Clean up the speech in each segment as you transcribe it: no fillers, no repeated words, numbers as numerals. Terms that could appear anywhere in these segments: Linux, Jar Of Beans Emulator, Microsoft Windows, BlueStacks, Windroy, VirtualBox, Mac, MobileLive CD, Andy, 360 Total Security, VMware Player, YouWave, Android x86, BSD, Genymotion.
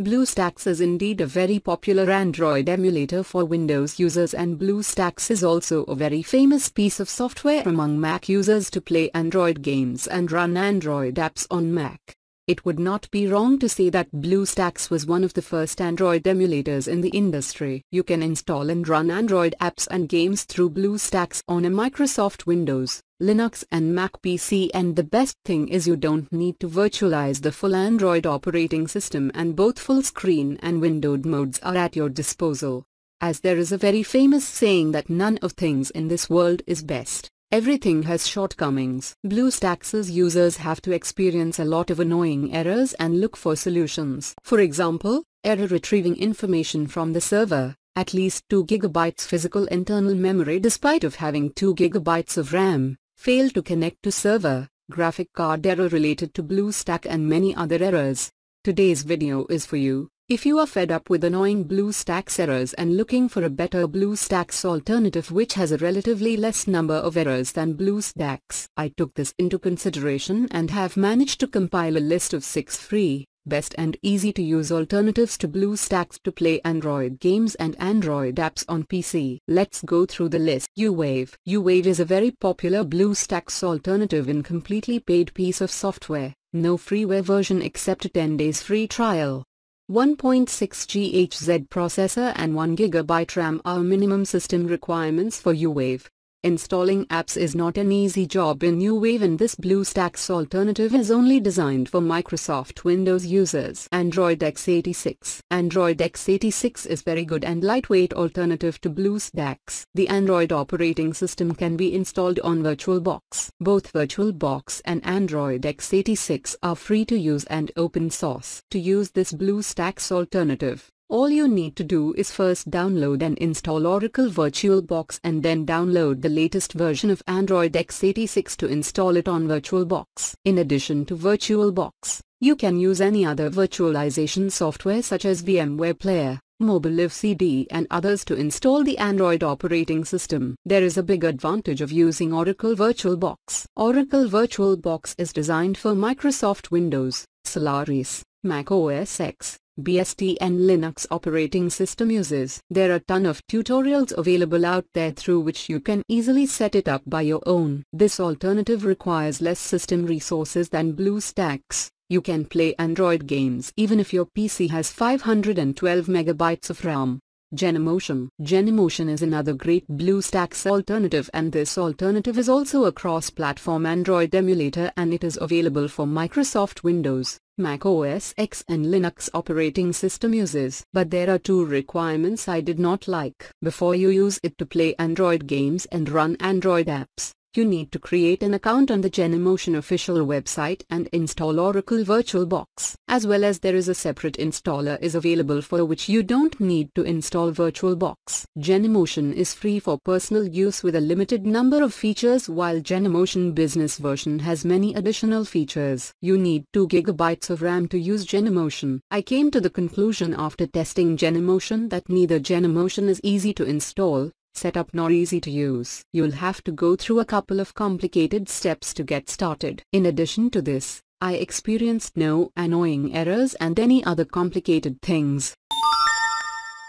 BlueStacks is indeed a very popular Android emulator for Windows users, and BlueStacks is also a very famous piece of software among Mac users to play Android games and run Android apps on Mac. It would not be wrong to say that BlueStacks was one of the first Android emulators in the industry. You can install and run Android apps and games through BlueStacks on a Microsoft Windows, Linux and Mac PC, and the best thing is you don't need to virtualize the full Android operating system, and both full screen and windowed modes are at your disposal. As there is a very famous saying that none of things in this world is best, everything has shortcomings. BlueStacks' users have to experience a lot of annoying errors and look for solutions. For example, error retrieving information from the server. At least 2 GB physical internal memory despite of having 2 GB of RAM. Fail to connect to server, graphic card error related to BlueStacks, and many other errors. Today's video is for you. If you are fed up with annoying BlueStacks errors and looking for a better BlueStacks alternative which has a relatively less number of errors than BlueStacks, I took this into consideration and have managed to compile a list of 6 free, best and easy to use alternatives to BlueStacks to play Android games and Android apps on PC. Let's go through the list. YouWave. YouWave is a very popular BlueStacks alternative and completely paid piece of software. No freeware version except a 10 days free trial. 1.6 GHz processor and 1 GB RAM are minimum system requirements for YouWave. Installing apps is not an easy job in YouWave, and this BlueStacks alternative is only designed for Microsoft Windows users. Android x86. Android x86 is very good and lightweight alternative to BlueStacks. The Android operating system can be installed on VirtualBox. Both VirtualBox and Android x86 are free to use and open source. To use this BlueStacks alternative, all you need to do is first download and install Oracle VirtualBox, and then download the latest version of Android x86 to install it on VirtualBox. In addition to VirtualBox, you can use any other virtualization software such as VMware Player, MobileLive CD and others to install the Android operating system. There is a big advantage of using Oracle VirtualBox. Oracle VirtualBox is designed for Microsoft Windows, Solaris, Mac OS X, BSD and Linux operating system users. There are a ton of tutorials available out there through which you can easily set it up by your own. This alternative requires less system resources than BlueStacks. You can play Android games even if your PC has 512 MB of RAM. Genymotion. Genymotion is another great BlueStacks alternative, and this alternative is also a cross-platform Android emulator, and it is available for Microsoft Windows, Mac OS X and Linux operating system users. But there are two requirements I did not like. Before you use it to play Android games and run Android apps, you need to create an account on the Genymotion official website and install Oracle VirtualBox. As well as there is a separate installer is available for which you don't need to install VirtualBox. Genymotion is free for personal use with a limited number of features, while Genymotion business version has many additional features. You need 2 GB of RAM to use Genymotion. I came to the conclusion after testing Genymotion that neither Genymotion is easy to install, set up nor easy to use. You'll have to go through a couple of complicated steps to get started. In addition to this, I experienced no annoying errors and any other complicated things.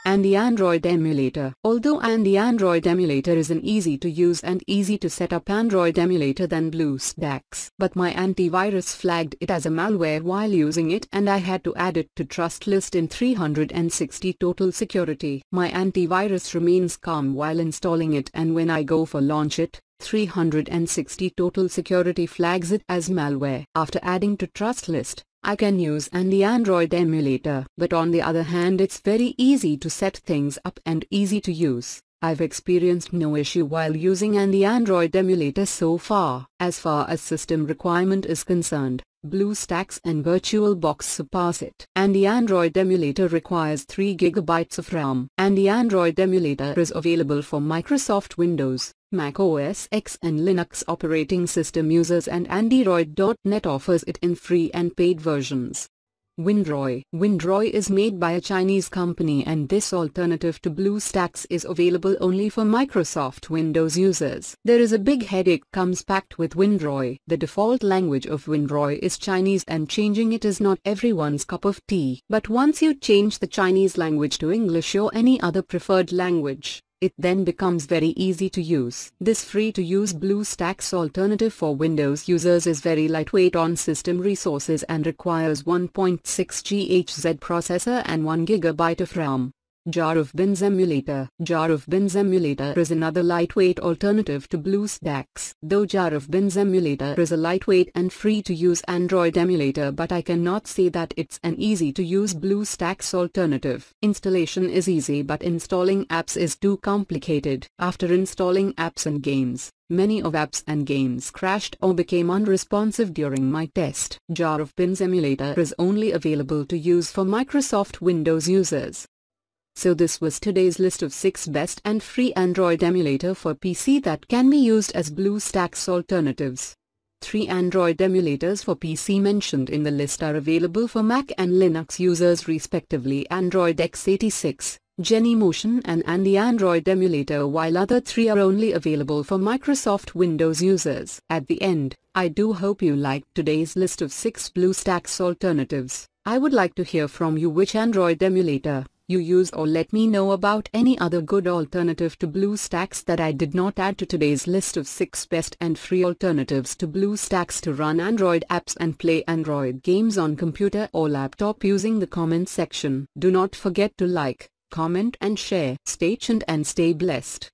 Andy Android Emulator. Although Andy Android Emulator is an easy to use and easy to set up Android emulator than BlueStacks, but my antivirus flagged it as a malware while using it, and I had to add it to trust list in 360 total security. My antivirus remains calm while installing it, and when I go for launch it, 360 total security flags it as malware. After adding to trust list, I can use Andy Android Emulator. But on the other hand, it's very easy to set things up and easy to use. I've experienced no issue while using Andy Android Emulator so far. As far as system requirement is concerned, BlueStacks and VirtualBox surpass it. Andy Android Emulator requires 3 GB of RAM. Andy Android Emulator is available for Microsoft Windows, Mac OS X and Linux operating system users, and Android.net offers it in free and paid versions. Windroy. Windroy is made by a Chinese company, and this alternative to BlueStacks is available only for Microsoft Windows users. There is a big headache comes packed with Windroy. The default language of Windroy is Chinese, and changing it is not everyone's cup of tea. But once you change the Chinese language to English or any other preferred language, it then becomes very easy to use. This free-to-use BlueStacks alternative for Windows users is very lightweight on system resources and requires 1.6 GHz processor and 1 GB of RAM. Jar of Beans Emulator. Jar of Beans Emulator is another lightweight alternative to BlueStacks. Though Jar of Beans Emulator is a lightweight and free-to-use Android emulator, but I cannot say that it's an easy-to-use BlueStacks alternative. Installation is easy, but installing apps is too complicated. After installing apps and games, many of apps and games crashed or became unresponsive during my test. Jar of Beans Emulator is only available to use for Microsoft Windows users. So this was today's list of 6 best and free Android emulator for PC that can be used as BlueStacks alternatives. 3 Android emulators for PC mentioned in the list are available for Mac and Linux users respectively: Android x86, Genymotion and Andy Android emulator, while other 3 are only available for Microsoft Windows users. At the end, I do hope you liked today's list of 6 BlueStacks alternatives. I would like to hear from you which Android emulator you use, or let me know about any other good alternative to BlueStacks that I did not add to today's list of 6 best and free alternatives to BlueStacks to run Android apps and play Android games on computer or laptop using the comment section. Do not forget to like, comment and share. Stay tuned and stay blessed.